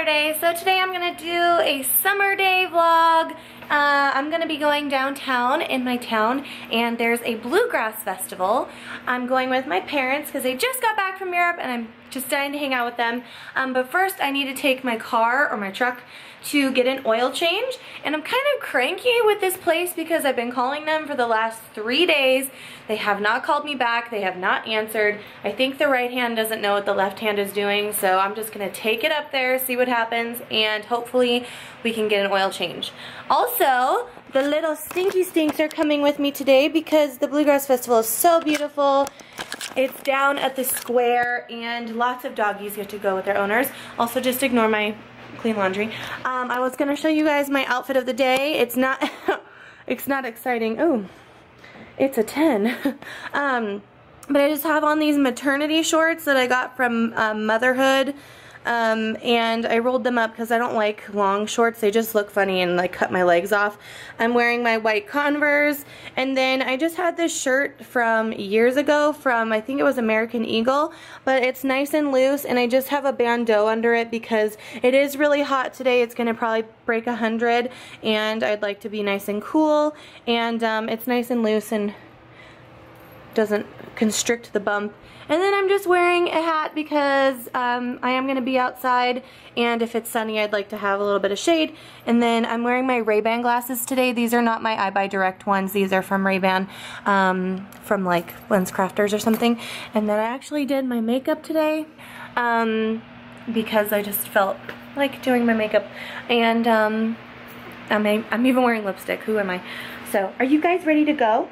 Saturday, so today I'm gonna do a summer day vlog. I'm gonna be going downtown in my town, and there's a bluegrass festival. I'm going with my parents because they just got back from Europe and I'm just dying to hang out with them. But first I need to take my car or my truck to get an oil change, and I'm kind of cranky with this place because I've been calling them for the last 3 days. They have not called me back, they have not answered. I think the right hand doesn't know what the left hand is doing, so I'm just gonna take it up there, see what happens, and hopefully we can get an oil change. Also, the little stinky stinks are coming with me today because the Bluegrass Festival is so beautiful. It's down at the square, and lots of doggies get to go with their owners. Also, just ignore my clean laundry. I was gonna show you guys my outfit of the day. It's not it's not exciting. Oh, it's a 10. But I just have on these maternity shorts that I got from Motherhood, and I rolled them up because I don't like long shorts. They just look funny and like cut my legs off. I'm wearing my white Converse, and then I just had this shirt from years ago from, I think it was American Eagle, but it's nice and loose, and I just have a bandeau under it because it is really hot today. It's gonna probably break 100, and I'd like to be nice and cool, and it's nice and loose and doesn't constrict the bump. And then I'm just wearing a hat because I am going to be outside, and if it's sunny I'd like to have a little bit of shade. And then I'm wearing my Ray-Ban glasses today. These are not my iBuyDirect ones. These are from Ray-Ban, from like Lens Crafters or something. And then I actually did my makeup today because I just felt like doing my makeup, and I'm even wearing lipstick. Who am I? So, are you guys ready to go?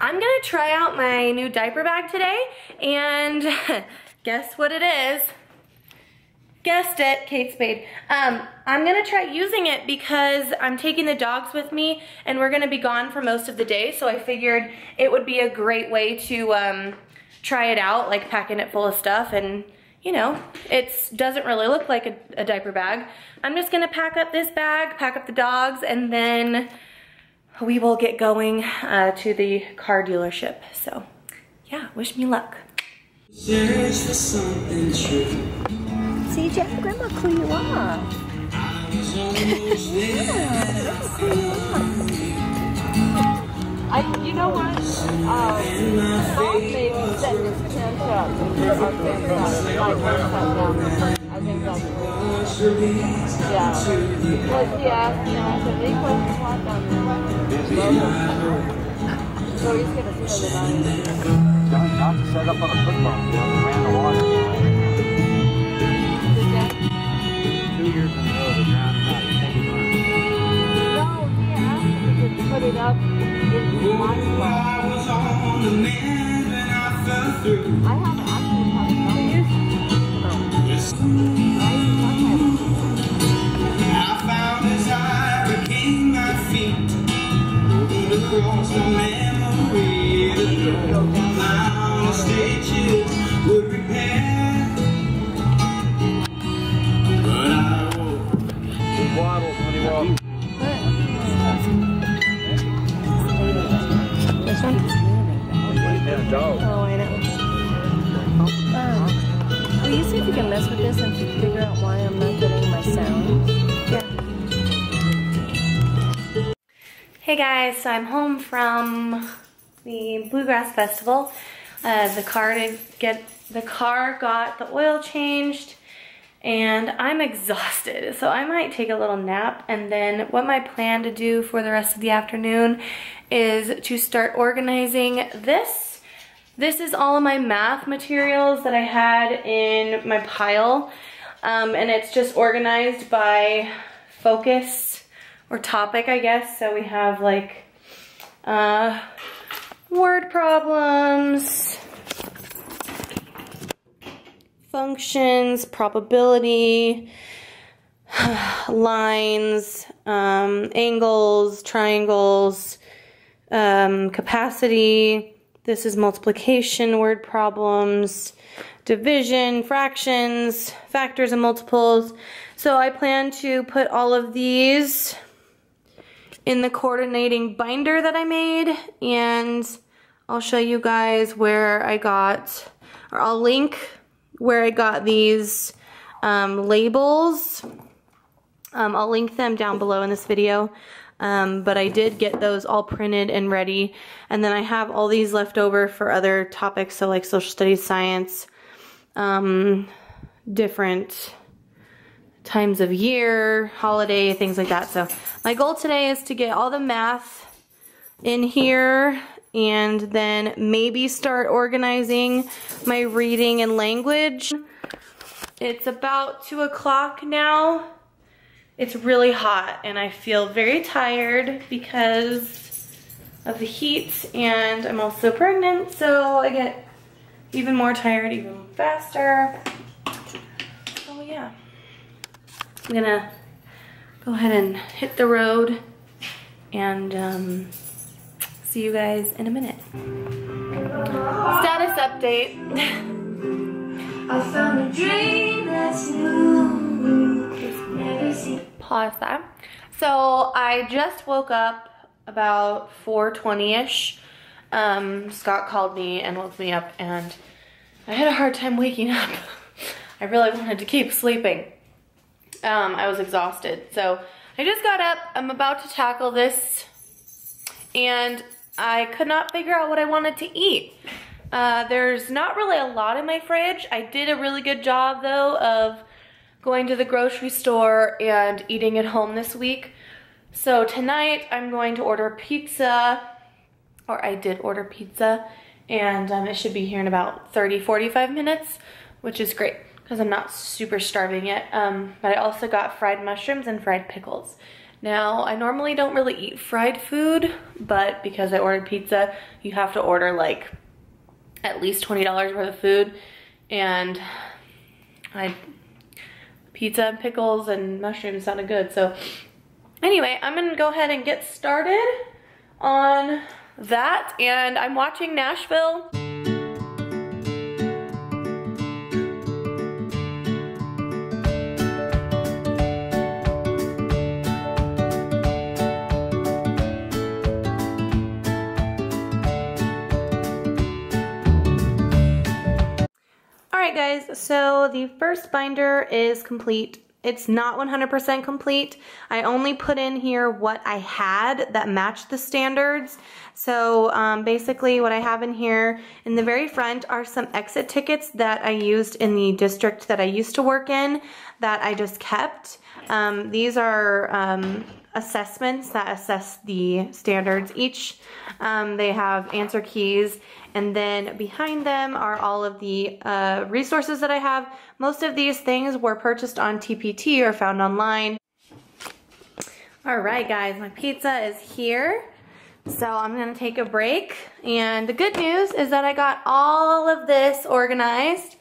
I'm gonna try out my new diaper bag today, and guess what it is? Guessed it, Kate Spade. I'm gonna try using it because I'm taking the dogs with me, and we're gonna be gone for most of the day, so I figured it would be a great way to try it out, like packing it full of stuff, and you know, it doesn't really look like a diaper bag. I'm just gonna pack up this bag, pack up the dogs, and then we will get going to the car dealership. So, yeah, wish me luck. Search for something true. See, Jeff and Grandma clue you off. You know what? All babies that just can't up. I think that's cool. Yeah. But yeah, you know, so they put on the so he's going to spend the money. John's set up on a football field and ran the water. 2 years in a row, the ground is not taking on. No, he asked me to put it up in my spot. I haven't actually had it all years. No. Yes. I found as I became my feet. Across my memory, the girl my stages would repair. But I hope he waddles when he walks. This one? Yeah, dog. Oh, I know. Will you see if you can mess with this and figure out why I'm not getting my sound? Yeah. Hey guys, so I'm home from the Bluegrass Festival. The car got the oil changed, and I'm exhausted, so I might take a little nap. And then what my plan to do for the rest of the afternoon is to start organizing this. This is all of my math materials that I had in my pile, and it's just organized by focus or topic, I guess. So we have like word problems, functions, probability, lines, angles, triangles, capacity. This is multiplication, word problems, division, fractions, factors and multiples. So I plan to put all of these in the coordinating binder that I made, and I'll show you guys where I got, or I'll link where I got these labels I'll link them down below in this video. But I did get those all printed and ready. And then I have all these left over for other topics. So like social studies, science, different times of year, holiday, things like that. So my goal today is to get all the math in here and then maybe start organizing my reading and language. It's about 2 o'clock now. It's really hot and I feel very tired because of the heat, and I'm also pregnant, so I get even more tired even faster. So yeah, I'm gonna go ahead and hit the road and see you guys in a minute. Status update. I found a dream that's new. Pause that. So I just woke up about 4:20-ish. Scott called me and woke me up, and I had a hard time waking up. I really wanted to keep sleeping. I was exhausted. So I just got up. I'm about to tackle this, and I could not figure out what I wanted to eat. There's not really a lot in my fridge. I did a really good job though of going to the grocery store and eating at home this week. So tonight I'm going to order pizza, or I did order pizza, and it should be here in about 30-45 minutes, which is great because I'm not super starving yet. But I also got fried mushrooms and fried pickles. Now I normally don't really eat fried food, but because I ordered pizza, you have to order like at least $20 worth of food, and pizza and pickles and mushrooms sounded good. So anyway, I'm gonna go ahead and get started on that, and I'm watching Nashville. Alright guys, so the first binder is complete. It's not 100% complete. I only put in here what I had that matched the standards. So basically what I have in here in the very front are some exit tickets that I used in the district that I used to work in that I just kept. These are assessments that assess the standards each. They have answer keys, and then behind them are all of the resources that I have. Most of these things were purchased on TPT or found online. All right guys, my pizza is here. So I'm gonna take a break, and the good news is that I got all of this organized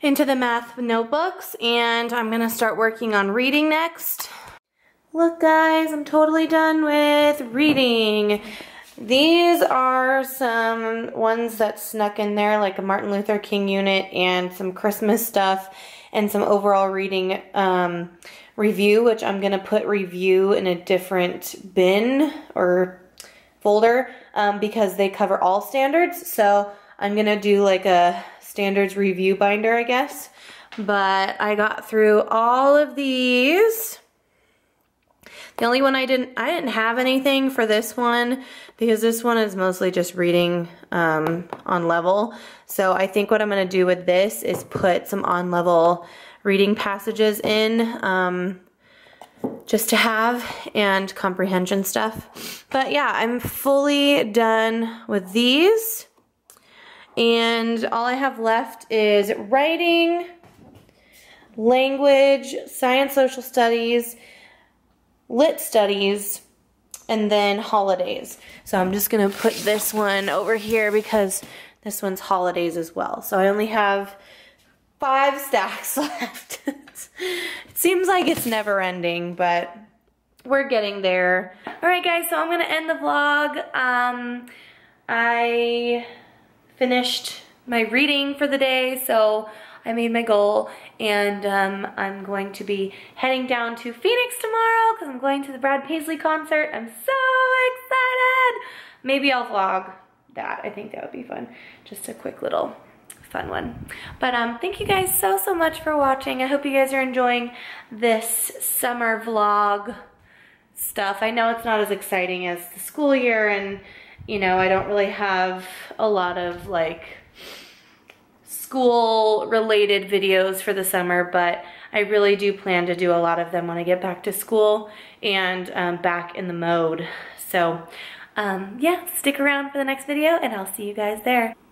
into the math notebooks, and I'm gonna start working on reading next. Look guys, I'm totally done with reading. These are some ones that snuck in there, like a Martin Luther King unit and some Christmas stuff and some overall reading review, which I'm gonna put review in a different bin or folder because they cover all standards. So I'm gonna do like a standards review binder, I guess. But I got through all of these. The only one I didn't have anything for this one, because this one is mostly just reading on level. So I think what I'm going to do with this is put some on level reading passages in just to have, and comprehension stuff. But yeah, I'm fully done with these, and all I have left is writing, language, science, social studies, lit studies, and then holidays. So I'm just gonna put this one over here because this one's holidays as well. So I only have 5 stacks left. It seems like it's never ending, but we're getting there. All right guys, so I'm gonna end the vlog. I finished my reading for the day, so I made my goal, and I'm going to be heading down to Phoenix tomorrow because I'm going to the Brad Paisley concert. I'm so excited! Maybe I'll vlog that. I think that would be fun. Just a quick little fun one. But thank you guys so much for watching. I hope you guys are enjoying this summer vlog stuff. I know it's not as exciting as the school year, and you know, I don't really have a lot of like school related videos for the summer, but I really do plan to do a lot of them when I get back to school and back in the mode. So yeah, stick around for the next video and I'll see you guys there.